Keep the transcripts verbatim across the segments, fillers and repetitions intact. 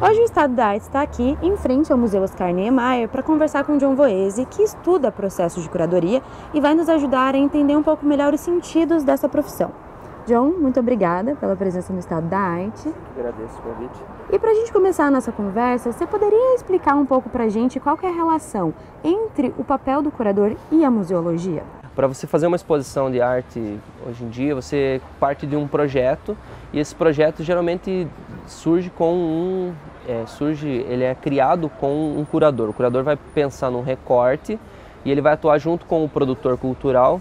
Hoje o Estado da Arte está aqui, em frente ao Museu Oscar Niemeyer, para conversar com John Voese, que estuda processos de curadoria e vai nos ajudar a entender um pouco melhor os sentidos dessa profissão. John, muito obrigada pela presença no Estado da Arte. Agradeço o convite. E para a gente começar a nossa conversa, você poderia explicar um pouco para a gente qual que é a relação entre o papel do curador e a museologia? Para você fazer uma exposição de arte hoje em dia, você parte de um projeto e esse projeto geralmente surge com um... É, surge, ele é criado com um curador. O curador vai pensar num recorte e ele vai atuar junto com o produtor cultural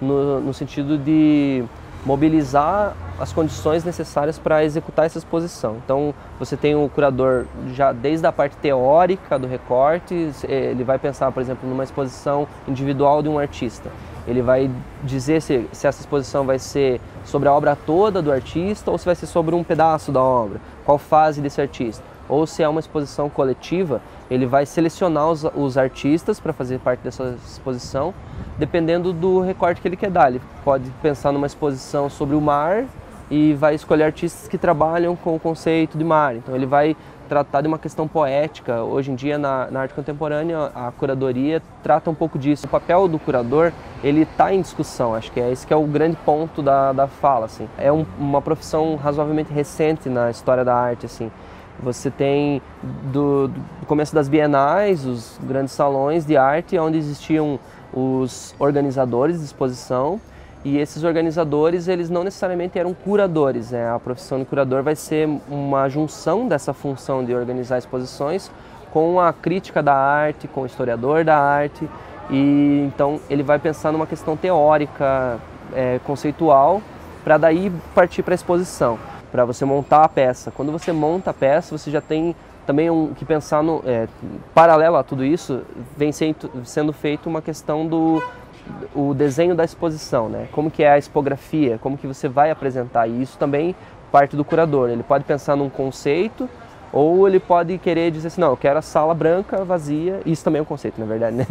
no, no sentido de mobilizar as condições necessárias para executar essa exposição. Então, você tem o curador já desde a parte teórica do recorte, ele vai pensar, por exemplo, numa exposição individual de um artista. Ele vai dizer se, se essa exposição vai ser sobre a obra toda do artista ou se vai ser sobre um pedaço da obra, qual fase desse artista. Ou se é uma exposição coletiva, ele vai selecionar os, os artistas para fazer parte dessa exposição, dependendo do recorte que ele quer dar. Ele pode pensar numa exposição sobre o mar e vai escolher artistas que trabalham com o conceito de mar. Então ele vai tratar de uma questão poética. Hoje em dia, na, na arte contemporânea, a curadoria trata um pouco disso. O papel do curador, ele está em discussão, acho que é esse que é o grande ponto da, da fala. Assim. É um, uma profissão razoavelmente recente na história da arte. Assim. Você tem, do, do começo das bienais, os grandes salões de arte, onde existiam os organizadores de exposição, e esses organizadores, eles não necessariamente eram curadores, né? A profissão de curador vai ser uma junção dessa função de organizar exposições com a crítica da arte, com o historiador da arte, e então ele vai pensar numa questão teórica, é, conceitual, para daí partir para a exposição, para você montar a peça. Quando você monta a peça, você já tem também um, que pensar, no é, paralelo a tudo isso, vem sendo, sendo feito uma questão do o desenho da exposição, né? Como que é a expografia, como que você vai apresentar, e isso também parte do curador. Ele pode pensar num conceito ou ele pode querer dizer assim, não, eu quero a sala branca, vazia, isso também é um conceito, na verdade, né?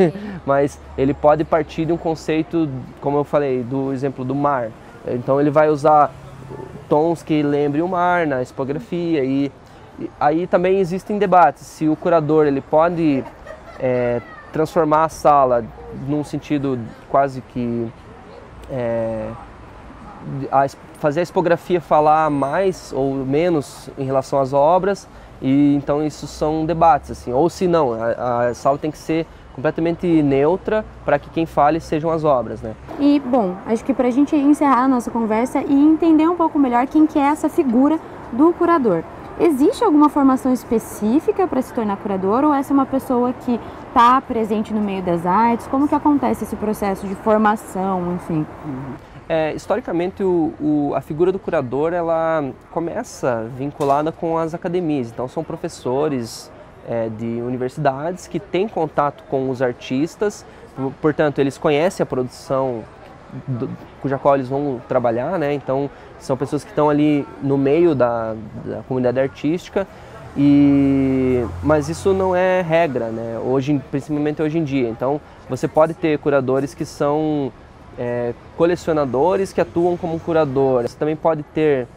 Mas ele pode partir de um conceito, como eu falei, do exemplo do mar. Então ele vai usar tons que lembrem o mar na expografia, e aí também existem debates, se o curador ele pode é, transformar a sala num sentido quase que é, a, fazer a expografia falar mais ou menos em relação às obras, e então isso são debates, assim, ou se não, a, a sala tem que ser completamente neutra para que quem fale sejam as obras, né? E, bom, acho que para a gente encerrar a nossa conversa e entender um pouco melhor quem que é essa figura do curador. Existe alguma formação específica para se tornar curador, ou essa é uma pessoa que está presente no meio das artes? Como que acontece esse processo de formação, enfim? É, historicamente, o, o, a figura do curador, ela começa vinculada com as academias. Então, são professores é, de universidades que têm contato com os artistas, portanto, eles conhecem a produção Do, cuja qual eles vão trabalhar, né? Então são pessoas que estão ali no meio da, da comunidade artística, e mas isso não é regra, né? Hoje, principalmente hoje em dia. Então você pode ter curadores que são é, colecionadores que atuam como curador. Você também pode ter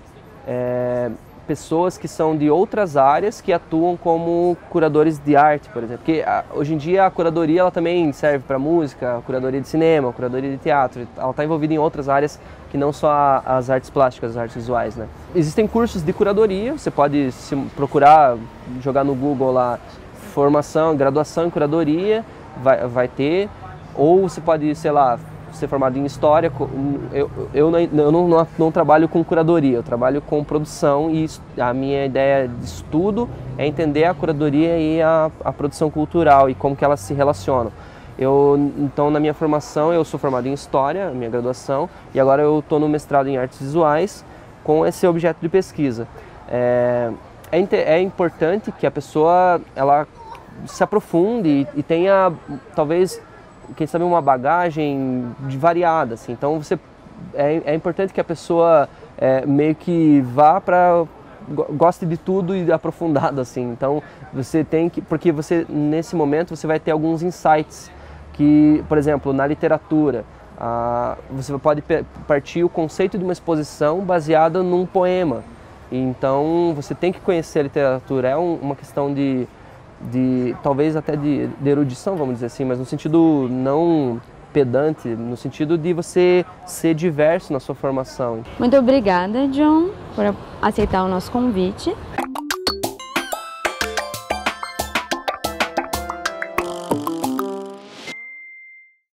é, pessoas que são de outras áreas que atuam como curadores de arte, por exemplo. Porque a, hoje em dia a curadoria ela também serve para música, a curadoria de cinema, a curadoria de teatro. Ela está envolvida em outras áreas que não só a, as artes plásticas, as artes visuais, né? Existem cursos de curadoria, você pode se procurar, jogar no Google lá, formação, graduação em curadoria, vai, vai ter. Ou você pode, sei lá, ser formado em História. Eu, eu, não, eu não, não, não trabalho com curadoria, eu trabalho com produção, e a minha ideia de estudo é entender a curadoria e a, a produção cultural e como que elas se relacionam. Eu, então, na minha formação, eu sou formado em História, minha graduação, e agora eu estou no mestrado em Artes Visuais com esse objeto de pesquisa. É, é, é importante que a pessoa ela se aprofunde e, e tenha, talvez, quem sabe, uma bagagem de variada, assim. Então você é, é importante que a pessoa é, meio que vá para goste de tudo e aprofundado, assim. Então você tem que, porque você nesse momento você vai ter alguns insights que, por exemplo, na literatura a, você pode partir o conceito de uma exposição baseada num poema. Então você tem que conhecer a literatura, é um, uma questão de, de talvez até de, de erudição, vamos dizer assim, mas no sentido não pedante, no sentido de você ser diverso na sua formação. Muito obrigada, John, por aceitar o nosso convite.